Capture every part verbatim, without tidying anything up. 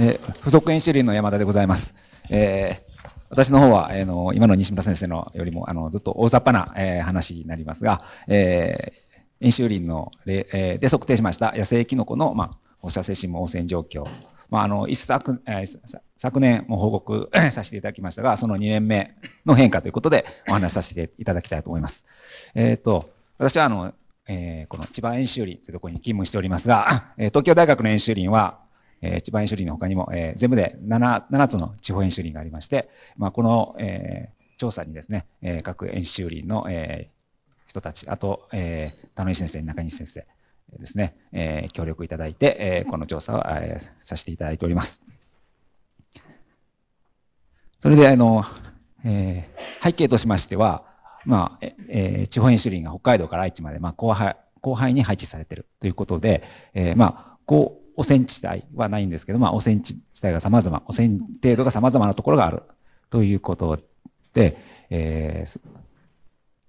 えー、付属演習林の山田でございます。えー、私の方は、えー、の今の西村先生のよりもあのずっと大雑把な、えー、話になりますが、えー、演習林の、えー、で測定しました野生キノコの、まあ、放射性紫外線状況、まああの一昨、えー、昨年も報告させていただきましたが、そのにねんめの変化ということでお話しさせていただきたいと思います。えー、と私はあの、えー、この千葉演習林というところに勤務しておりますが、東京大学の演習林はえー、千葉演習林の他にも、えー、全部で 7, 7つの地方演習林がありまして、まあ、この、えー、調査にですね、えー、各演習林の、えー、人たち、あと、えー、田野井先生、中西先生ですね、えー、協力いただいて、えー、この調査を、えー、させていただいております。それであの、えー、背景としましては、まあえー、地方演習林が北海道から愛知まで、まあ、広範、広範囲に配置されているということで、えーまあ、こう汚染地帯はないんですけど、まあ、汚染地帯が様々、汚染程度が様々なところがあるということで、えー、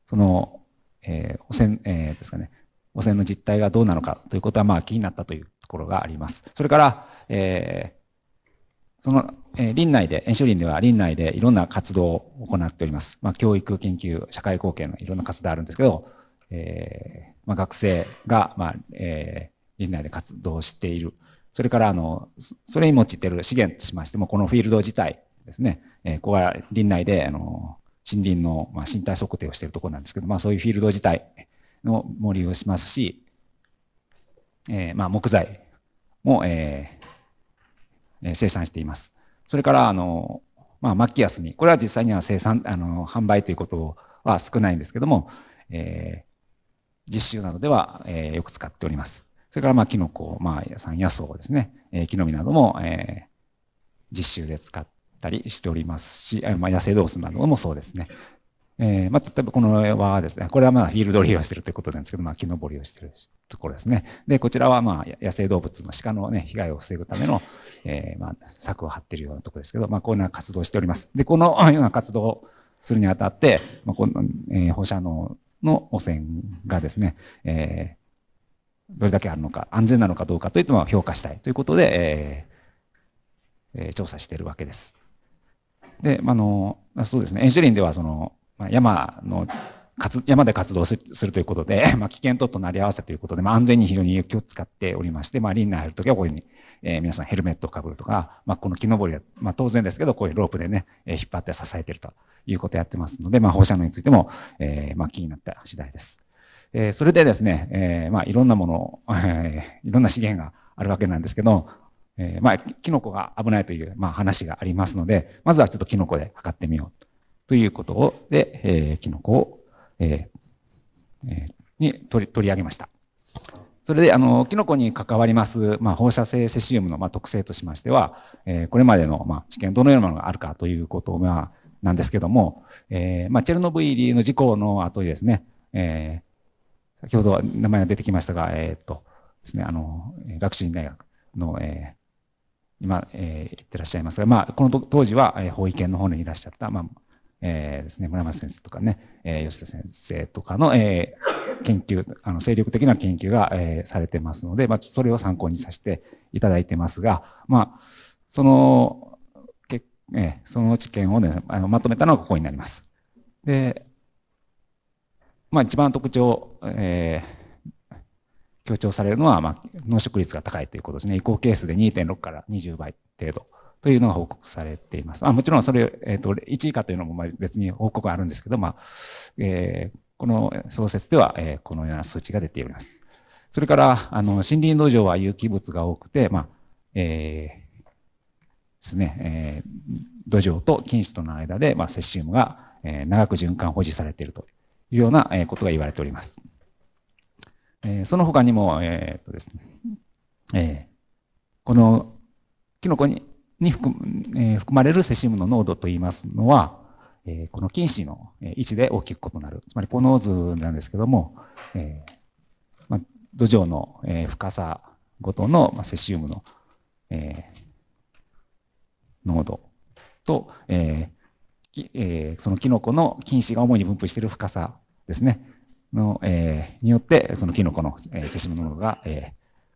その、えー、汚染、えー、ですかね、汚染の実態がどうなのかということは、まあ、気になったというところがあります。それから、えー、その、えー、林内で、演習林では林内でいろんな活動を行っております。まあ、教育、研究、社会貢献のいろんな活動あるんですけど、えー、まあ、学生が、まあ、えー、林内で活動している。それからあのそれに用いている資源としましても、このフィールド自体ですね、えー、ここは林内であの森林の、まあ、身体測定をしているところなんですけど、まあ、そういうフィールド自体の森をしますし、えーまあ、木材も、えー、生産しています。それからあの、まあ、マッキや炭、これは実際には生産あの販売ということは少ないんですけども、えー、実習などでは、えー、よく使っております。それからまあキノコ、まあ山野草ですね、えー、木の実なども、えー、実習で使ったりしておりますし、まあ、野生動物などもそうですね。えー、まあ例えばこの上はですね、これはまあフィールド利用しているということなんですけど、まあ木登りをしているところですね。でこちらはまあ野生動物の鹿のね被害を防ぐための、えー、まあ柵を張っているようなところですけど、まあこんな活動をしております。でこのような活動をするにあたって、まあこの、えー、放射能の汚染がですね、えーどれだけあるのか、安全なのかどうかというのは評価したいということで、えーえー、調査しているわけです。で、あの、そうですね、演習林ではその、まあ、山の、山で活動するということで、まあ、危険と隣り合わせということで、まあ、安全に非常に気を使っておりまして、まあ、林内入るときはこういうふうに、えー、皆さんヘルメットをかぶるとか、まあ、この木登りは、まあ、当然ですけど、こういうロープでね、えー、引っ張って支えているということをやってますので、まあ、放射能についても、えーまあ、気になった次第です。えー、それでですね、えーまあ、いろんなもの、えー、いろんな資源があるわけなんですけど、えーまあ、キノコが危ないという、まあ、話がありますので、まずはちょっとキノコで測ってみようということをで、えー、キノコを、えーえー、に取り、取り上げました。それであのキノコに関わります、まあ、放射性セシウムの、まあ、特性としましては、えー、これまでの、まあ、知見どのようなものがあるかということがなんですけども、えーまあ、チェルノブイリの事故の後にですね、えー先ほど名前が出てきましたが、えっとですね、あの、学習院大学の、えー、今、えー、行ってらっしゃいますが、まあ、この当時は、えー、法医研の方にいらっしゃった、まあ、えー、ですね、村松先生とかね、えー、吉田先生とかの、えー、研究、あの、精力的な研究が、えー、されてますので、まあ、それを参考にさせていただいてますが、まあ、その、けえー、その知見をね、あの、まとめたのがここになります。で、まあ、一番特徴、えー、強調されるのは、まあ、濃縮率が高いということですね。移行係数で にてんろく からにじゅうばい程度というのが報告されています。まあ、もちろんそれ、えーと、いち以下というのもまあ別に報告があるんですけど、まあえー、この創設では、えー、このような数値が出ています。それから、あの森林土壌は有機物が多くて、まあえーですねえー、土壌と菌糸との間で、まあ、セシウムが、えー、長く循環保持されていると。いうようなことが言われております。えー、その他にも、えーっとですねえー、このキノコに、に含、えー、含まれるセシウムの濃度といいますのは、えー、この菌糸の位置で大きく異なる。つまりこの図なんですけども、えーま、土壌の深さごとのセシウムの、えー、濃度と、えーえー、そのキノコの菌糸が主に分布している深さですねの、えー、によってそのキノコの、えー、セシウムの濃度が、えー、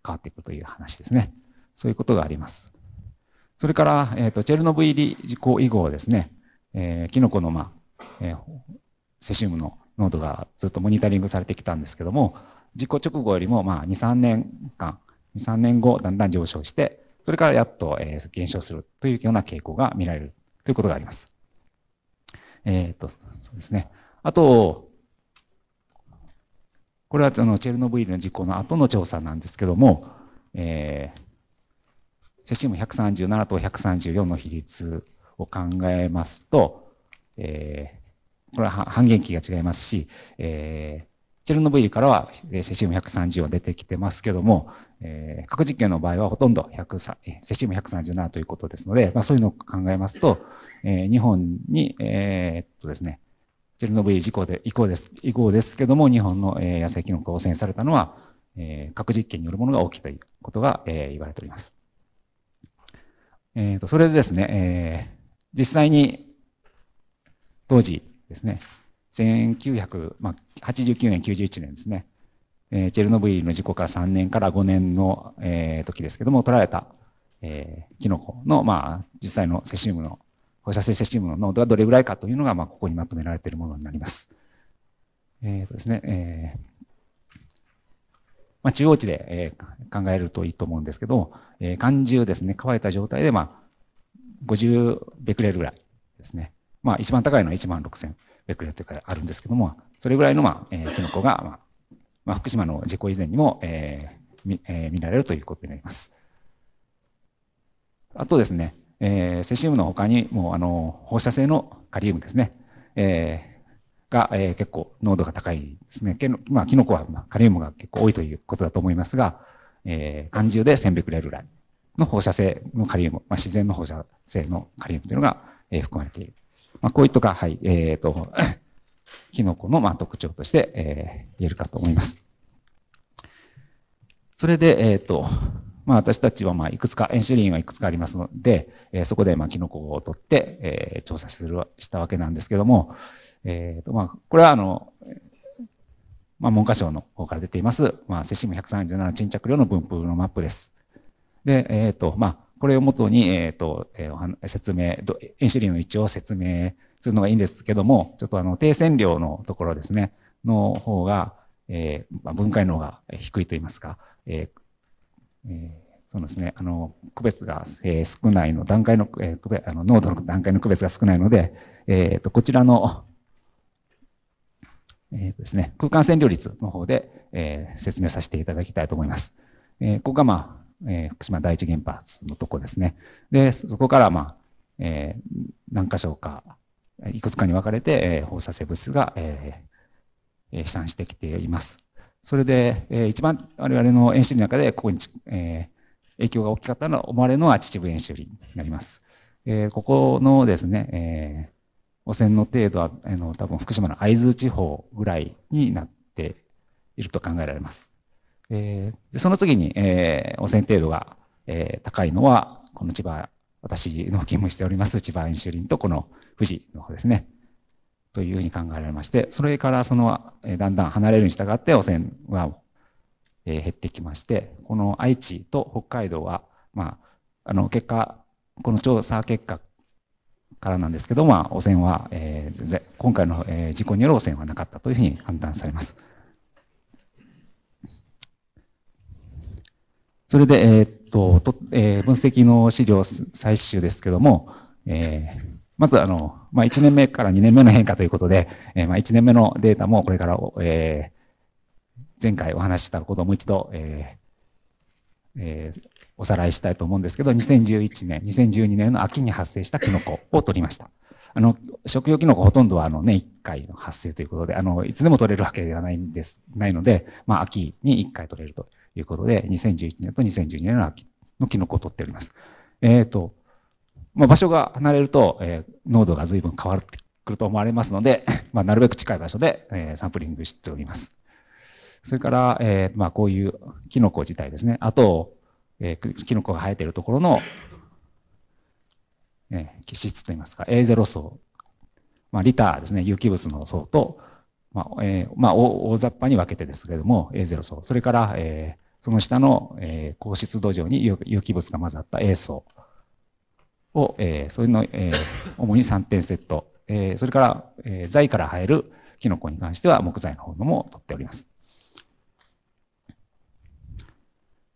変わっていくという話ですね。そういうことがあります。それから、えーと、チェルノブイリ事故以後ですね、えー、キノコの、まあえー、セシウムの濃度がずっとモニタリングされてきたんですけども、事故直後よりも、まあ、に、さんねんかん、に、さんねんごだんだん上昇して、それからやっと、えー、減少するというような傾向が見られるということがあります。えーと、そうですね。あと、これはそのチェルノブイリの事故の後の調査なんですけども、えーセシウムひゃくさんじゅうななとひゃくさんじゅうよんの比率を考えますと、えー、これは半減期が違いますし、えー、チェルノブイリからはセシウムひゃくさんじゅうは出てきてますけども、えー、核実験の場合はほとんどセシウムひゃくさんじゅうななということですので、まあ、そういうのを考えますと、えー、日本に、えーっとですね、チェルノブイリ事故で以降です、以降ですけども、日本の野生キノコが汚染されたのは、えー、核実験によるものが大きいということが、えー、言われております。えーと、それでですね、えー、実際に当時ですね、せんきゅうひゃくはちじゅうきゅうねん、きゅうじゅういちねんですね、えー、チェルノブイリの事故からさんねんからごねんの、えー、時ですけども、取られた、えー、キノコの、まあ、実際のセシウムの、放射性セシウムの濃度がどれぐらいかというのが、まあ、ここにまとめられているものになります。えーとですね、えーまあ、中央値で、えー、考えるといいと思うんですけど、えー、寒重ですね、乾いた状態で、まあ、ごじゅうベクレルぐらいですね。まあ、一番高いのはいちまんろくせんベクレルというかあるんですけども、それぐらいの、まあ、えー、キノコが、まあ、まあ、福島の事故以前にも、えーえー、見られるということになります。あとですね、えー、セシウムの他にも、あの、放射性のカリウムですね。えーが、えー、結構濃度が高いですね。まあ、キノコは、まあ、カリウムが結構多いということだと思いますが、えー、寒重でせんベクレルぐらいの放射性のカリウム、まあ、自然の放射性のカリウムというのが、えー、含まれている。まあ、こういったか、はい、えーと、キノコの、まあ、特徴として、えー、言えるかと思います。それで、えーと、まあ、私たちは、まあ、いくつか、演習林はいくつかありますので、えー、そこで、まあ、キノコを取って、えー、調査する、したわけなんですけども、えーとまあ、これはあの、まあ、文科省の方から出ています、まあ、セシウムひゃくさんじゅうなな沈着量の分布のマップです。で、えーとまあ、これをもとに、えーとえー、説明、演習林の位置を説明するのがいいんですけども、ちょっとあの低線量のところですね、の方が、えーまあ、分解の方が低いといいますか、えーえーそうですね、あの区別が、えー、少ないの、段階の、えー、あの濃度の段階の区別が少ないので、えーと、こちらのえーとですね、空間線量率の方で、えー、説明させていただきたいと思います。えー、ここが、まあえー、福島第一原発のとこですね。で、そこから、まあえー、何箇所か、いくつかに分かれて、えー、放射性物質が、えー、飛散してきています。それで、えー、一番我々の演習林の中で、ここに、えー、影響が大きかったのは思われるのは秩父演習林になります。えー、ここのですね、えー汚染の程度は、あの、多分福島の会津地方ぐらいになっていると考えられます。えー、でその次に、えー、汚染程度が、えー、高いのは、この千葉、私の勤務しております千葉演習林とこの富士の方ですね。というふうに考えられまして、それからその、えー、だんだん離れるに従って汚染は、えー、減ってきまして、この愛知と北海道は、まあ、あの、結果、この調査結果、からなんですけど、まあ、汚染は、えー、今回の、えー、事故による汚染はなかったというふうに判断されます。それで、えーっととえー、分析の資料採取ですけども、えー、まずあの、まあ、いちねんめからにねんめの変化ということで、えーまあ、いちねんめのデータもこれから、えー、前回お話ししたことをもう一度、えーえー、おさらいしたいと思うんですけど、にせんじゅういちねん、にせんじゅうにねんの秋に発生したキノコを取りました。あの、食用キノコほとんどはあの年いっかいの発生ということで、あの、いつでも取れるわけではないんです、ないので、まあ、秋にいっかい取れるということで、にせんじゅういちねんとにせんじゅうにねんの秋のキノコを取っております。えっと、まあ、場所が離れると、えー、濃度が随分変わってくると思われますので、まあ、なるべく近い場所で、えー、サンプリングしております。それから、えー、まあ、こういうキノコ自体ですね。あと、えー、キノコが生えているところの、えー、基質といいますか、エーゼロ 層、まあ、リターですね、有機物の層と、まあえーまあ、大雑把に分けてですけれども、エーゼロ 層、それから、えー、その下の、えー、硬質土壌に有機物が混ざった A 層を、えー、それの、えー、主にさんてんセット、えー、それから、えー、材から生えるキノコに関しては木材の方のも取っております。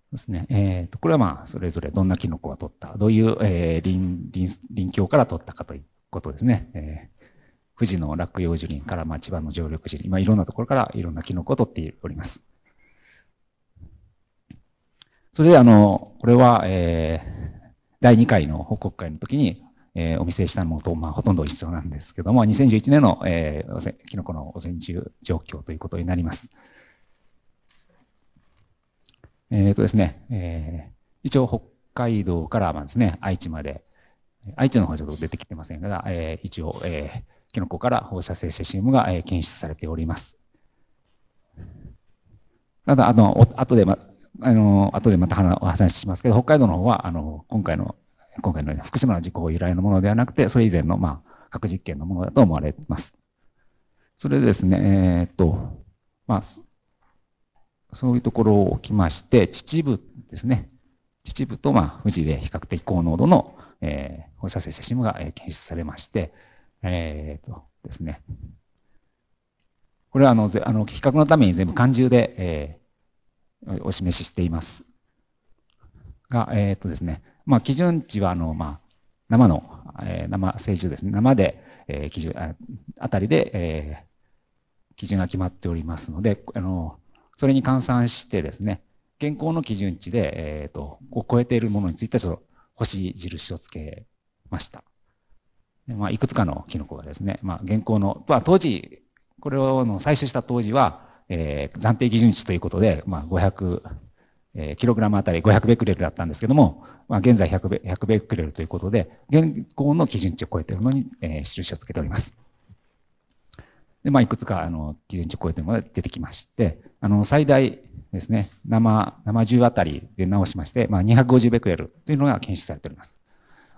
ですね。えー、とこれはまあそれぞれどんなキノコが取った、どういう、えー、林、林境から取ったかということですね。えー、富士の落葉樹林から、まあ、千葉の常緑樹林、まあ、いろんなところからいろんなキノコを取っております。それであのこれは、えー、だいにかいの報告会の時に、えー、お見せしたのと、まあ、ほとんど一緒なんですけども、にせんじゅういちねんの、えー、キノコの汚染状況ということになります。えっとですね、えー、一応北海道からまあですね、愛知まで、愛知の方はちょっと出てきてませんが、えー、一応、えー、キノコから放射性セシウムが、えー、検出されております。ただ、あの、あとでま、あの、後でまたお話ししますけど、北海道の方は、あの、今回の、今回の福島の事故由来のものではなくて、それ以前の、まあ、核実験のものだと思われます。それでですね、えー、っと、まあ、そういうところを置きまして、秩父ですね。秩父とまあ富士で比較的高濃度の、えー、放射性セシウムが検出されまして、えーとですね、これはあのぜあの比較のために全部漢字で、えー、お示ししていますが、えーとですねまあ、基準値はあの、まあ、生の、えー、生成獣ですね、生で、えー、基準ああたりで、えー、基準が決まっておりますので、あのそれに換算してですね、現行の基準値で、えっと、を超えているものについてはちょっと星印をつけました。まあ、いくつかのキノコがですね、まあ、現行の、まあ、当時、これを採取した当時は、えー、暫定基準値ということで、まあ、ごひゃく、えー、キログラムあたりごひゃくベクレルだったんですけども、まあ、現在ひゃくベ、ひゃくベクレルということで、現行の基準値を超えているのに、えー、印をつけております。でまあ、いくつかあの基準値を超えているものが出てきまして、あの最大ですね、生、生銃あたりで直しまして、まあ、にひゃくごじゅうベクレルというのが検出されております。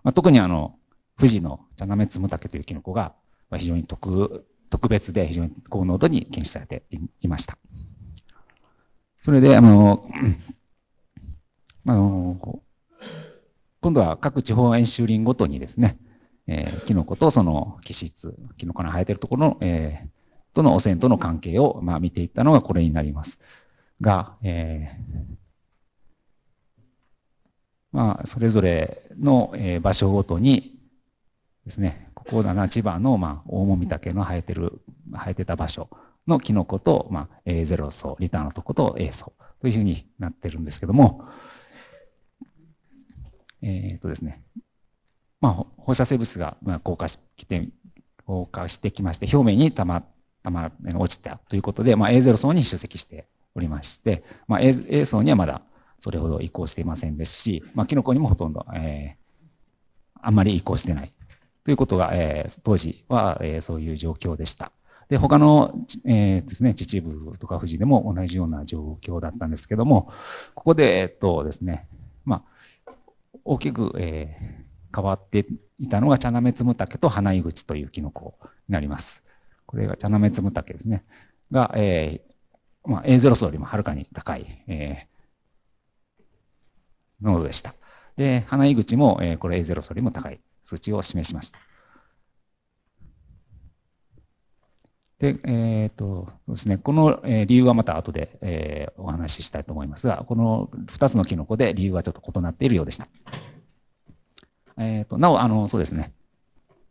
まあ、特にあの富士のチャナメツムタケというキノコが非常に 特, 特別で非常に高濃度に検出されていました。それであの、あの今度は各地方演習林ごとにですね、えー、キノコとその基質、キノコの生えているところの、えーとの汚染との関係を、まあ、見ていったのがこれになりますが、えー、まあ、それぞれの、えー、場所ごとにですね、ここだな、千葉の、まあ、大もみたけの生えてる、生えてた場所のキノコと、まあ、エーゼロ 層、リターのとこと A 層というふうになってるんですけども、えーっとですね、まあ、放射性物質が、まあ、降下して、降下してきまして、表面に溜まって、まあ、落ちたということで、まあ、エーゼロ 層に集積しておりまして、まあ、A 層にはまだそれほど移行していませんですし、まあ、キノコにもほとんど、えー、あんまり移行してないということが、えー、当時は、えー、そういう状況でした。で、他の、えー、ですね、秩父とか富士でも同じような状況だったんですけども、ここで、えー、っとですね、まあ、大きく、えー、変わっていたのがチャナメツムタケとハナイグチというキノコになります。これがチャナメツムタケですね。が、えーまあ、エーゼロ 層よりもはるかに高い、えー、濃度でした。で、ハナイグチも、えー、これ エーゼロ 層よりも高い数値を示しました。で、えっと、そうですね、この理由はまた後で、えー、お話ししたいと思いますが、このふたつのキノコで理由はちょっと異なっているようでした。えー、となお、あの、そうですね。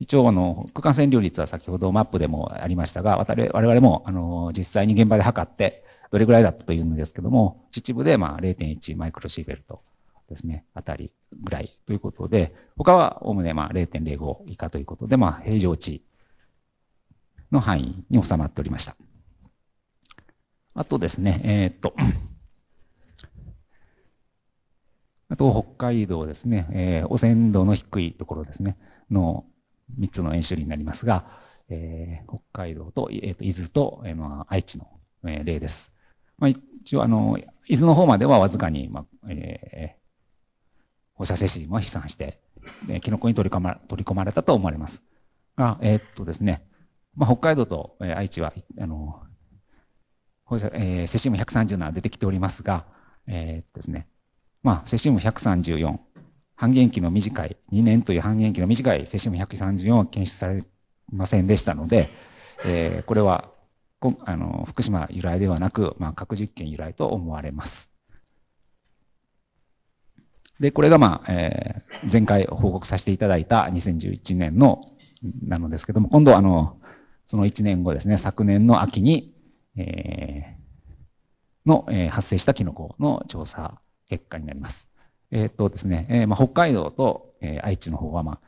一応あの空間占領率は先ほどマップでもありましたが、我々もあの実際に現場で測ってどれぐらいだったというんですけども、秩父でまあ れいてんいち マイクロシーベルトですね、あたりぐらいということで、他はおおむね れいてんぜろご 以下ということで、まあ平常値の範囲に収まっておりました。あとですね、えー、っと、あと北海道ですね、えー、汚染度の低いところですね、のみっつの演習林になりますが、えー、北海道と、えー、と伊豆と、えーまあ、愛知の、えー、例です。まあ、一応あの、伊豆の方まではわずかに、まあえ放射性シリウムは飛散して、えキノコに取り込ま、取り込まれたと思われます。が、えー、っとですね、まあ、北海道と、えー、愛知は、あの、放射、えー、セシウムひゃくさんじゅうなな出てきておりますが、えー、っとですね、まあ、セシウムひゃくさんじゅうよん、半減期の短い、にねんという半減期の短いセシウムひゃくさんじゅうよんは検出されませんでしたので、えー、これは、あの福島由来ではなく、まあ、核実験由来と思われます。で、これが、まあえー、前回報告させていただいたにせんじゅういちねんのなのですけども、今度あのそのいちねんごですね、昨年の秋に、えー、の、えー、発生したキノコの調査結果になります。えー、っとですね、えーまあ、北海道と、えー、愛知の方は、ま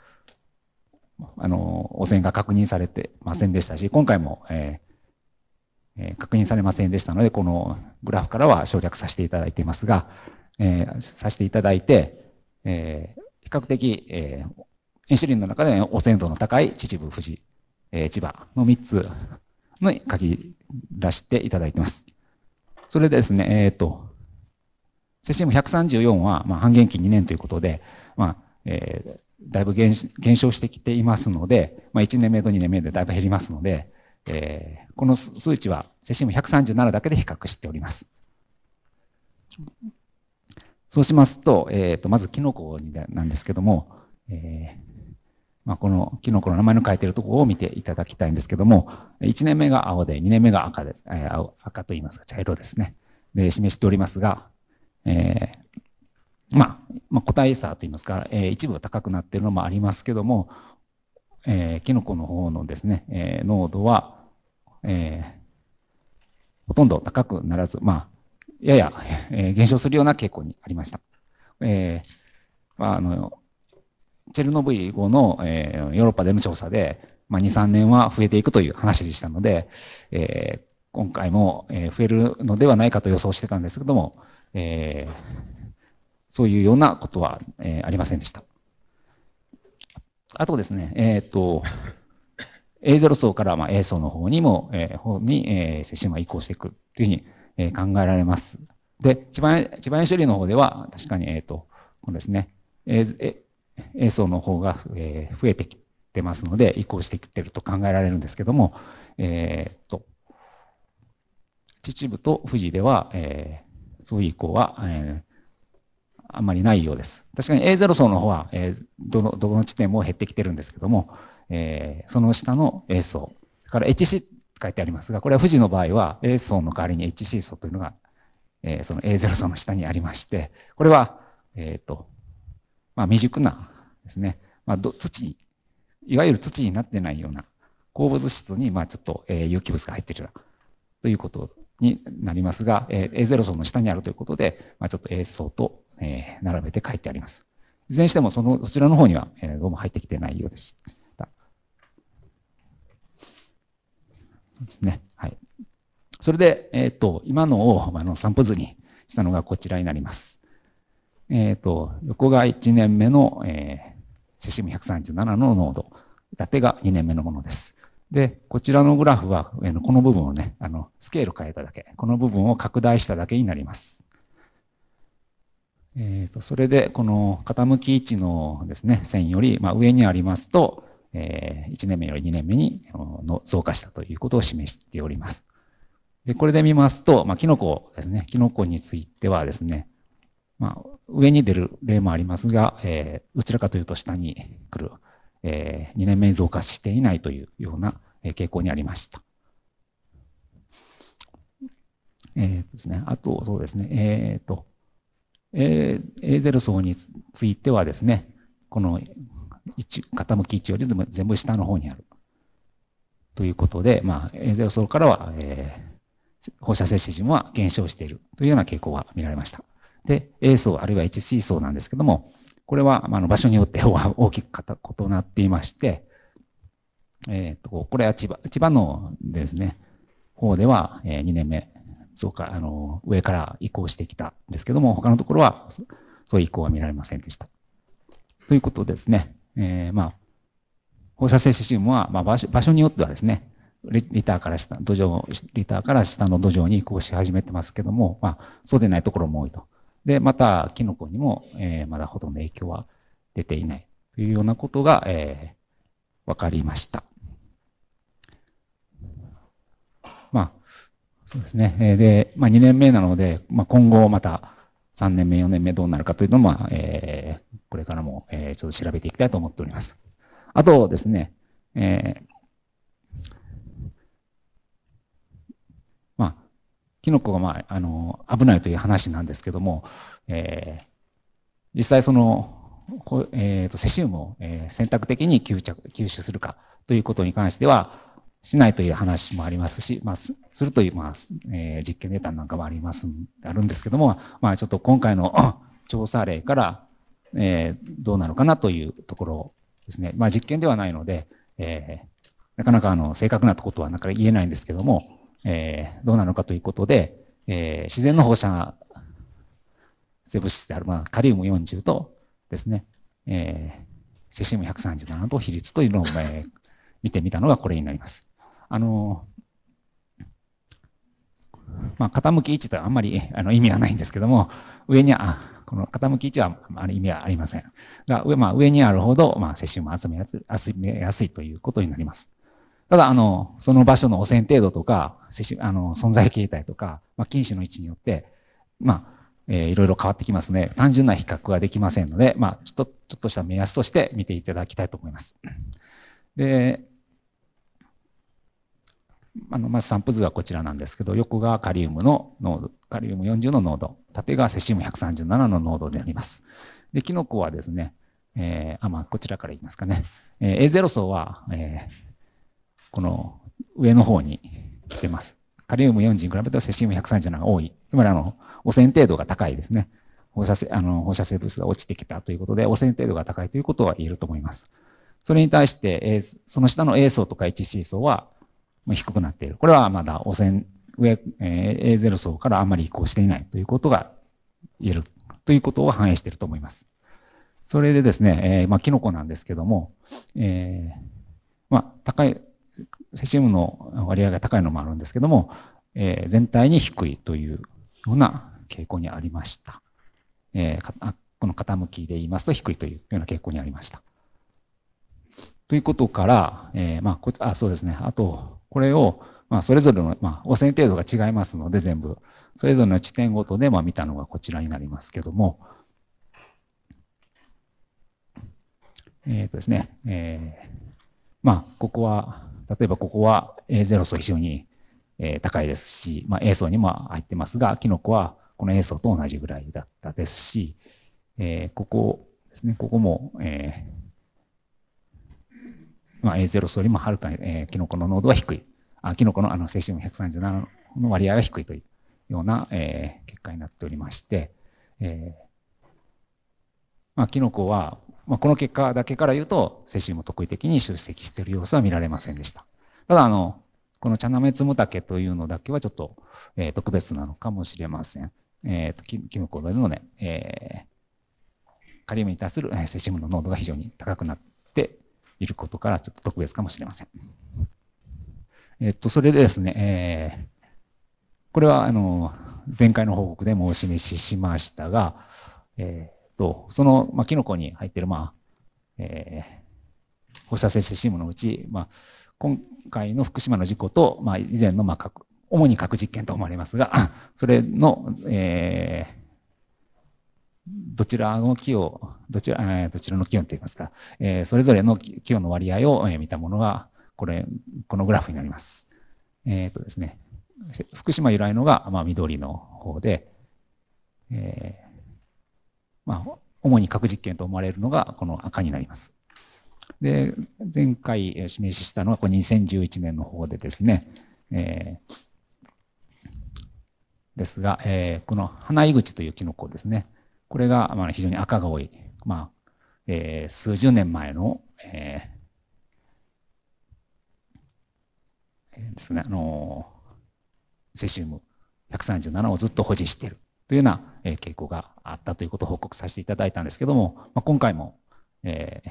あ、あの汚染が確認されてませんでしたし、今回も、えー確認されませんでしたので、このグラフからは省略させていただいていますが、えー、させていただいて、えー、比較的、えー、遠州林の中で汚染度の高い秩父、富士、えー、千葉のみっつに限らせていただいています。それでですね、えっと、セシウムひゃくさんじゅうよんは、まあ、半減期にねんということで、まあえー、だいぶ減少してきていますので、まあ、いちねんめとにねんめでだいぶ減りますので、えー、この数値はセシウムひゃくさんじゅうななだけで比較しております。そうしますと、えー、とまずキノコなんですけども、えーまあ、このキノコの名前の書いているところを見ていただきたいんですけども、いちねんめが青でにねんめが赤です、えー、青赤といいますか茶色ですね。で示しておりますが、えーまあ、まあ個体差といいますか、えー、一部が高くなっているのもありますけども、えー、キノコの方のですね、えー、濃度は、えー、ほとんど高くならず、まあ、やや、えー、減少するような傾向にありました。えー、あのチェルノブイリ後の、えー、ヨーロッパでの調査で、まあ、に、さんねんは増えていくという話でしたので、えー、今回も、えー、増えるのではないかと予想してたんですけども、えー、そういうようなことは、えー、ありませんでした。あとですね、えっ、ー、と、エーゼロ 層からまあ エー 層の方にも、えー、方に、えー、セシウムが移行してくるというふうに、えー、考えられます。で、千葉遠州林の方では、確かに、えっ、ー、と、このですね、A 層の方が、えー、増えてきてますので、移行してきてると考えられるんですけども、えっ、ー、と、秩父と富士では、えー、そういう移行は、えーあんまりないようです。確かに エーゼロ 層の方は、えー、どの、どの地点も減ってきてるんですけども、えー、その下の A 層、だから エイチシー って書いてありますが、これは富士の場合は A 層の代わりに エイチシー 層というのが、えー、その エーゼロ 層の下にありまして、これは、えっと、まあ未熟なですね、まあど、土、いわゆる土になってないような鉱物質に、まあちょっと、えー、有機物が入っているということになりますが、えー、エーゼロ 層の下にあるということで、まあちょっと A 層とえー、並べて書いてあります。いずれにしてもそのそちらの方には、えー、どうも入ってきてないようでした。そうですね。はい。それで、えっと、今のをあの散布図にしたのがこちらになります。えっと、横がいちねんめの、えー、セシウムひゃくさんじゅうななの濃度、縦がにねんめのものです。で、こちらのグラフは、えー、この部分をね、あのスケール変えただけ、この部分を拡大しただけになります。えー、とそれでこの傾き位置のですね線よりまあ上にありますと、えー、いちねんめよりにねんめにの増加したということを示しております。でこれで見ますと、まあ、キノコですね、キノコについてはですね、まあ、上に出る例もありますが、えー、どちらかというと下に来る、えー、にねんめに増加していないというような傾向にありました。えーとですね、あとそうですね、えーとえー、エーゼロ 層についてはですね、この傾き位置より全部下の方にあるということで、まあ、エーゼロ 層からは、えー、放射性シジムは減少しているというような傾向が見られました。で、A 層あるいは エイチシー 層なんですけども、これはあの場所によって大きく異なっていまして、えー、とこれは千葉、千葉のですね、方ではにねんめ。そうか、あの、上から移行してきたんですけども、他のところは、そういう移行は見られませんでした。ということですね、えー、まあ、放射性セシウムは、まあ場所、場所によってはですね、リターから下、土壌、リターから下の土壌に移行し始めてますけども、まあ、そうでないところも多いと。で、また、キノコにも、えー、まだほとんど影響は出ていないというようなことが、えー、分かりました。まあ、そうですね。で、まあ、にねんめなので、まあ、今後またさんねんめ、よねんめどうなるかというのも、まあえー、これからも、えー、ちょっと調べていきたいと思っております。あとですね、えーキノコが、まあ、あの、危ないという話なんですけども、えー、実際その、えーと、セシウムを選択的に吸着、吸収するかということに関しては、しないという話もありますし、まあ、するという、まあ、えー、実験データなんかもあります、あるんですけども、まあ、ちょっと今回の調査例から、えー、どうなのかなというところですね。まあ、実験ではないので、えー、なかなか、あの、正確なことはなんか言えないんですけども、えー、どうなのかということで、えー、自然の放射性物質である、まあ、カリウムよんじゅうとですね、えー、セシウムひゃくさんじゅうななと比率というのを、えー、見てみたのがこれになります。あのーまあ、傾き位置とはあんまりあの意味はないんですけども、上にあこの傾き位置はあの意味はありませんが、上、まあ、上にあるほど、まあ、セシウムを集めやすい、集めやすいということになります。ただ、あの、その場所の汚染程度とか、あの、存在形態とか、まあ、菌糸の位置によって、まあ、えー、いろいろ変わってきますね。単純な比較はできませんので、まあ、ちょっと、ちょっとした目安として見ていただきたいと思います。で、あの、まず散布図がこちらなんですけど、横がカリウムの濃度、カリウムよんじゅうの濃度、縦がセシウムひゃくさんじゅうななの濃度であります。で、キノコはですね、えー、あ、まあ、こちらから言いますかね。えー、エーゼロ 層は、えーこの上の方に来てます。カリウムよんじゅうに比べてセシウムひゃくさんじゅうななが多い。つまりあの、汚染程度が高いですね。放射性、あの、放射性物質が落ちてきたということで、汚染程度が高いということは言えると思います。それに対して、その下の A 層とか エイチシー 層は低くなっている。これはまだ汚染、上、エーゼロ 層からあんまり移行していないということが言える、ということを反映していると思います。それでですね、えー、まあ、キノコなんですけども、えー、まあ、高い、セシウムの割合が高いのもあるんですけども、えー、全体に低いというような傾向にありました。えー、この傾きで言いますと低いというような傾向にありました。ということから、えー、まあ、こあそうですね。あと、これを、まあ、それぞれの、まあ、汚染程度が違いますので、全部、それぞれの地点ごとで、まあ、見たのがこちらになりますけども、えっとですね、えー、まあ、ここは、例えばここは エーゼロ 層非常に高いですし、まあ、A 層にも入ってますが、キノコはこの A 層と同じぐらいだったですし、えー、ここですね、ここも、えーまあ、エーゼロ 層よりもはるかに、えー、キノコの濃度は低い。あ、キノコのあのセシウムひゃくさんじゅうななの割合は低いというような、えー、結果になっておりまして、えーまあ、キノコはまあ、この結果だけから言うと、セシウム特異的に集積している様子は見られませんでした。ただ、あの、このチャナメツムタケというのだけはちょっと、えー、特別なのかもしれません。えっと、キノコのね、えー、カリウムに対するセシウムの濃度が非常に高くなっていることから、ちょっと特別かもしれません。えっと、それでですね、えー、これは、あの、前回の報告でもお示ししましたが、えーその、まあ、キノコに入っている、まあえー、放射性セシウムのうち、まあ、今回の福島の事故と、まあ、以前の、まあ、核主に核実験と思われますが、それの、えー、どちらの寄与、どちら、どちらの寄与といいますか、えー、それぞれの寄与の割合を見たものがこれ、このグラフになります。えーとですね、福島由来のが、まあ、緑の方で、えーまあ、主に核実験と思われるのがこの赤になります。で、前回示したのはこれにせんじゅういちねんの方でですね、えー、ですが、えー、この花井口というキノコですね、これがまあ非常に赤が多い、まあえー、数十年前の、えー、ですね、あのー、セシウムひゃくさんじゅうななをずっと保持しているというような傾向があったということを報告させていただいたんですけども、まあ、今回も、え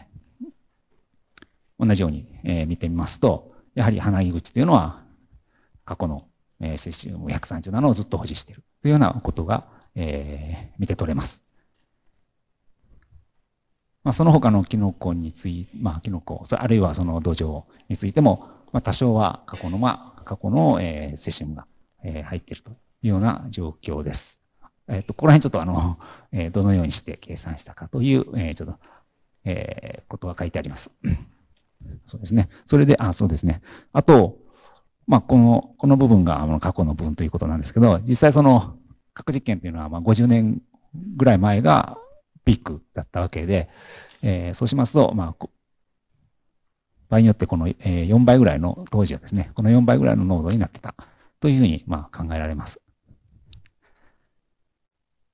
ー、同じように、えー、見てみますと、やはり花井口というのは過去の、えー、セシウムひゃくさんじゅうななをずっと保持しているというようなことが、えー、見て取れます。まあ、その他のキノコについて、まあ、キノコ、あるいはその土壌についても、まあ、多少は過去の、まあ、過去の、えー、セシウムが、えー、入っているというような状況です。えっと、ここら辺ちょっとあの、えー、どのようにして計算したかという、えー、ちょっと、えー、ことは書いてあります。そうですね。それで、あ、そうですね。あと、まあ、この、この部分があの過去の部分ということなんですけど、実際その核実験というのはまあごじゅうねんぐらい前がピークだったわけで、えー、そうしますと、まあ、場合によってこのよんばいぐらいの、当時はですね、このよんばいぐらいの濃度になってたというふうにまあ考えられます。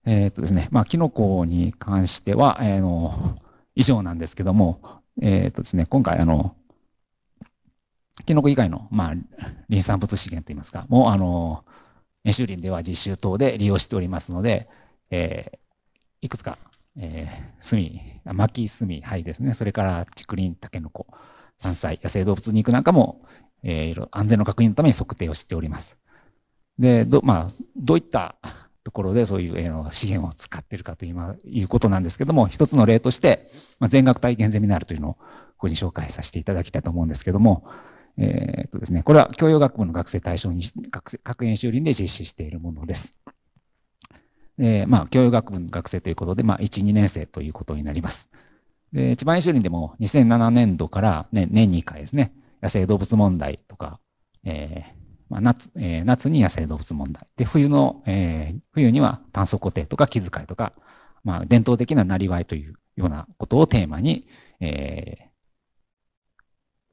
えーっとですね、まあ、キノコに関しては、えー、の以上なんですけども、えーっとですね、今回あの、キノコ以外の、まあ、林産物資源といいますか、もう、あの、演習林では実習等で利用しておりますので、えー、いくつか、えー、炭、薪、炭、灰ですね、それから竹林、タケノコ、山菜、野生動物肉なんかも、えー、安全の確認のために測定をしております。で、ど、まあ、どういったところでそういう、えー、資源を使っているかということなんですけども、一つの例として、まあ、全額体験ゼミナールというのをここに紹介させていただきたいと思うんですけども、えっとですね、これは教養学部の学生対象に核演習林で実施しているものです。で、まあ、教養学部の学生ということで、まあ、いち、にねん生ということになります。で、千葉演習林でもにせんななねんどから、ね、年にかいですね、野生動物問題とか、えーまあ、夏、えー、夏に野生動物問題。で、冬の、えー、冬には炭素固定とか気遣いとか、まあ、伝統的ななりわいというようなことをテーマに、えー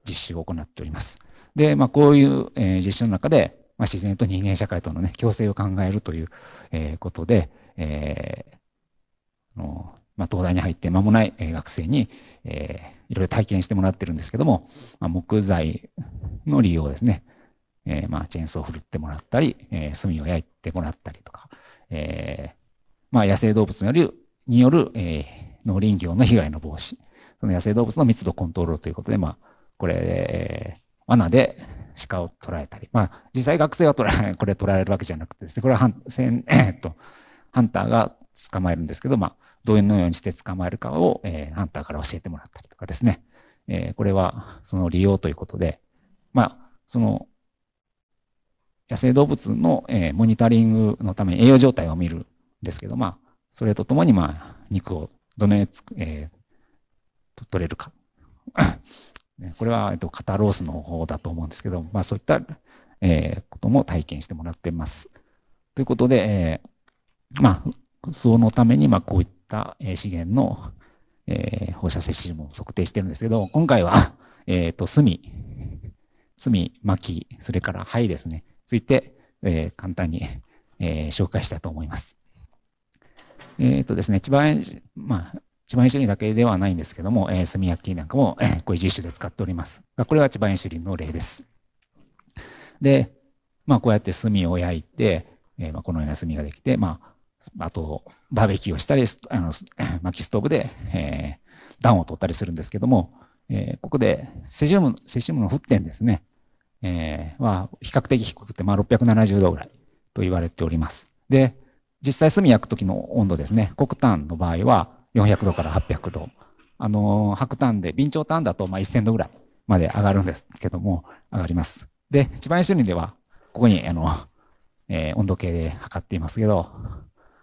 実習を行っております。で、まあ、こういう、えー、実習の中で、まあ、自然と人間社会とのね、共生を考えるという、えー、ことで、えーのまあ、東大に入って間もない、えー、学生に、えー、いろいろ体験してもらってるんですけども、まあ、木材の利用ですね、えーまあ、チェーンソーを振るってもらったり、えー、炭を焼いてもらったりとか、えーまあ、野生動物による、による、えー、農林業の被害の防止、その野生動物の密度コントロールということで、まあこれ、罠で鹿を捕らえたり、まあ、実際学生は捕らえ、これ捕らえるわけじゃなくてですね、これはハン、えっと、ハンターが捕まえるんですけど、まあ、どのようにして捕まえるかを、えー、ハンターから教えてもらったりとかですね、えー、これはその利用ということで、まあ、その、野生動物の、えー、モニタリングのために栄養状態を見るんですけど、まあ、それとともに、まあ、肉をどのようにつ、えー、取れるか。これは肩ロースの方だと思うんですけど、まあ、そういったことも体験してもらっています。ということで、まあ、そのためにまあこういった資源の放射セシウムを測定してるんですけど、今回はえっと炭、炭、薪、それから灰ですね、ついて簡単に紹介したいと思います。えっとですね、千葉園、まあ千葉演習林だけではないんですけども、えー、炭焼きなんかも、えー、こういう実習で使っております。これは千葉演習林の例です。で、まあ、こうやって炭を焼いて、えーまあ、このような炭ができて、まあ、あと、バーベキューをしたり、あの薪ストーブで、えー、暖を取ったりするんですけども、えー、ここでセシウム、セシウムの沸点ですね、えー、は比較的低くて、まあ、ろっぴゃくななじゅうどぐらいと言われております。で、実際炭焼くときの温度ですね、黒炭の場合は、よんひゃくどからはっぴゃくど。あの、白炭で、備長炭だと、まあ、せんどぐらいまで上がるんですけども、上がります。で、千葉演習林では、ここに、あの、えー、温度計で測っていますけど、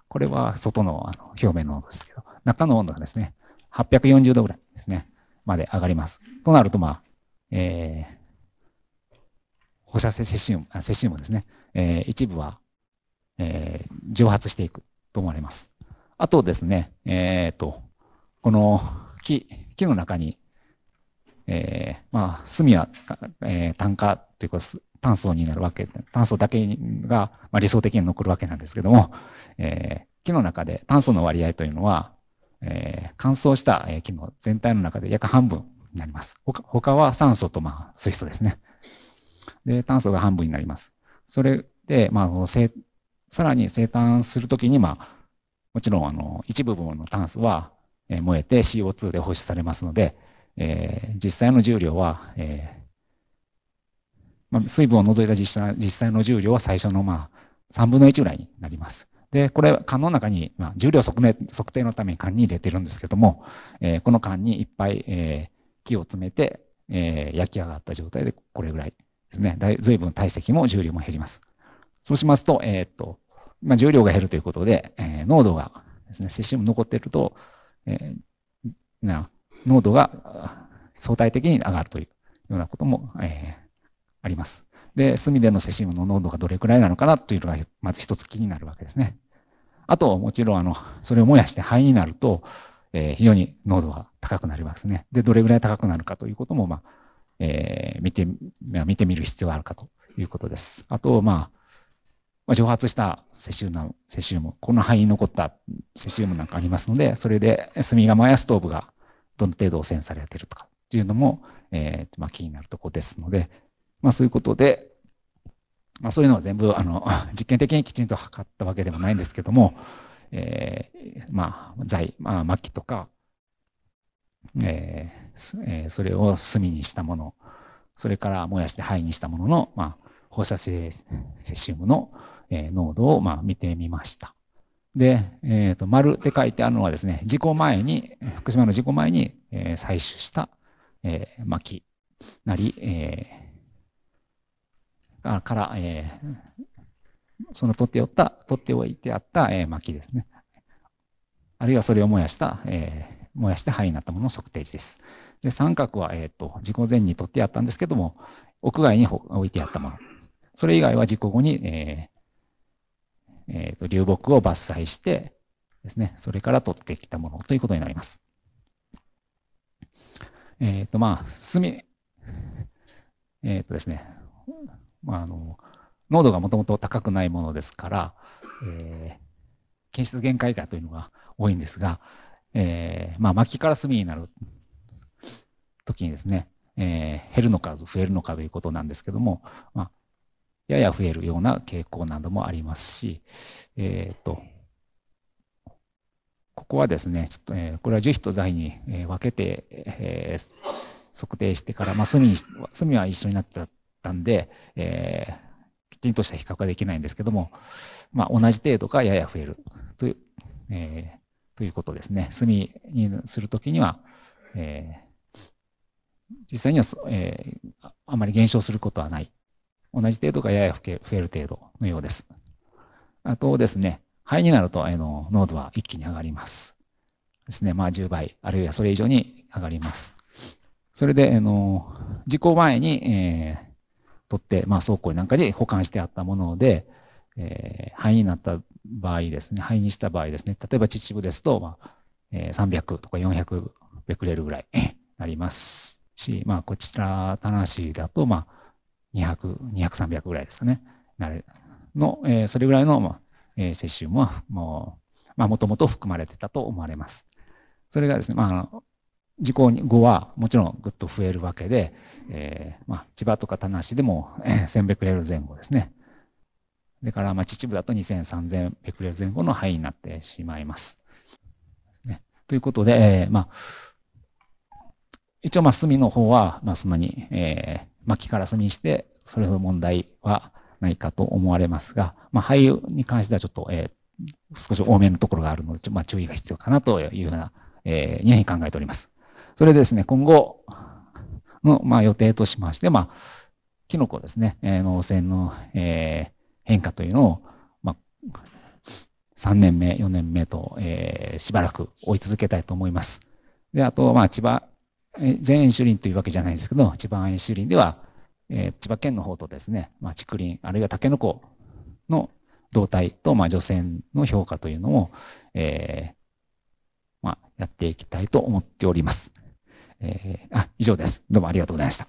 これは外の、あの表面の温度ですけど、中の温度がですね、はっぴゃくよんじゅうどぐらいですね、まで上がります。となると、まあ、えー、放射性セシウム、あ、セシウムですね、えー、一部は、えー、蒸発していくと思われます。あとですね、えっと、この木、木の中に、えー、まあ、炭は、えー、炭化というか、炭素になるわけ、炭素だけが、まあ、理想的に残るわけなんですけども、えー、木の中で炭素の割合というのは、えー、乾燥した木の全体の中で約半分になります。他、他は酸素と、まあ、水素ですね。で、炭素が半分になります。それで、まあ、生、さらに生誕するときに、まあ、もちろん、あの、一部分の炭素は燃えて シーオーツー で放出されますので、えー、実際の重量は、えーまあ、水分を除いた実際の重量は最初の、まあ、さんぶんのいちぐらいになります。で、これ、缶の中に、まあ、重量測明、測定のために缶に入れてるんですけども、えー、この缶にいっぱい、えー、木を詰めて、えー、焼き上がった状態で、これぐらいですね。だい、随分体積も重量も減ります。そうしますと、えー、っと、まあ、重量が減るということで、えー、濃度がですね、セシウム残っていると、えー、な、濃度が相対的に上がるというようなことも、えー、あります。で、炭でのセシウムの濃度がどれくらいなのかなというのが、まず一つ気になるわけですね。あと、もちろん、あの、それを燃やして灰になると、えー、非常に濃度が高くなりますね。で、どれぐらい高くなるかということも、まあ、えー、見て、まあ、見てみる必要があるかということです。あと、まあ、まあ、蒸発したセシウム、セシウム、この灰に残ったセシウムなんかありますので、それで炭が燃やすストーブがどの程度汚染されているとかっていうのも、えー、まあ、気になるところですので、まあ、そういうことで、まあ、そういうのは全部、あの、実験的にきちんと測ったわけでもないんですけども、えー、まあ、材、まあ、薪とか、えーえー、それを炭にしたもの、それから燃やして灰にしたものの、まあ、放射性セシウムの濃度をまあ見てみました。で、えっと、丸って書いてあるのはですね、事故前に、福島の事故前に採取した薪なり、えー、から、えー、その取っておった、取っておいてあった薪ですね。あるいはそれを燃やした、えー、燃やして灰になったものの測定値です。で、三角は、えっと、事故前に取ってあったんですけども、屋外に置いてあったもの。それ以外は事故後に、えーえー、と流木を伐採してですね、それから取ってきたものということになります。えっ、ー、と、まあ、炭、えっ、ー、とですね、まあ、あの、濃度がもともと高くないものですから、えー、検出限界がというのが多いんですが、えー、まあ、薪から炭になるときにですね、えー、減るのか増えるのかということなんですけども、まあやや増えるような傾向などもありますし、えっと、ここはですね、ちょっと、えー、これは樹脂と材に、えー、分けて、えー、測定してから、まあ、炭に、炭は一緒になったんで、えー、きちんとした比較はできないんですけども、まあ、同じ程度かやや増えるという、えー、ということですね。炭にするときには、えー、実際には、えー、あまり減少することはない。同じ程度かやや増える程度のようです。あとですね、灰になるとあの濃度は一気に上がります。ですね、まあじゅうばい、あるいはそれ以上に上がります。それで、あの事故前に、えー、取って、まあ、倉庫なんかに保管してあったもので、えー、灰になった場合ですね、灰にした場合ですね、例えば秩父ですと、まあえー、さんびゃくとかよんひゃくベクレルぐらいなりますし、まあ、こちら、田無だと、まあ、にひゃく、にひゃく、さんびゃくぐらいですかね。なるの、えー、それぐらいの、まあえー、セシウムはもう、まあ、もともと含まれてたと思われます。それがですね、まあ、あの事故後はもちろんぐっと増えるわけで、えーまあ、千葉とか田無でも、えー、せんベクレル前後ですね。それから、まあ、秩父だとにせん、さんぜんベクレル前後の範囲になってしまいます。ね、ということで、えーまあ、一応、まあ、炭の方は、まあ、そんなに、えー薪から炭にして、それほど問題はないかと思われますが、まあ、灰に関してはちょっと、えー、少し多めのところがあるので、まあ、注意が必要かなというような、えー、に考えております。それでですね、今後の、まあ、予定としまして、まあ、キノコですね、えー、農船の、えー、変化というのを、まあ、さんねんめ、よねんめと、えー、しばらく追い続けたいと思います。で、あと、まあ、千葉、全園主林というわけじゃないんですけど、千葉園主林では、えー、千葉県の方とですね、まあ、竹林、あるいはタケノコの動態と、まあ、除染の評価というのを、えーまあ、やっていきたいと思っております。えー、あ、以上です。どうもありがとうございました。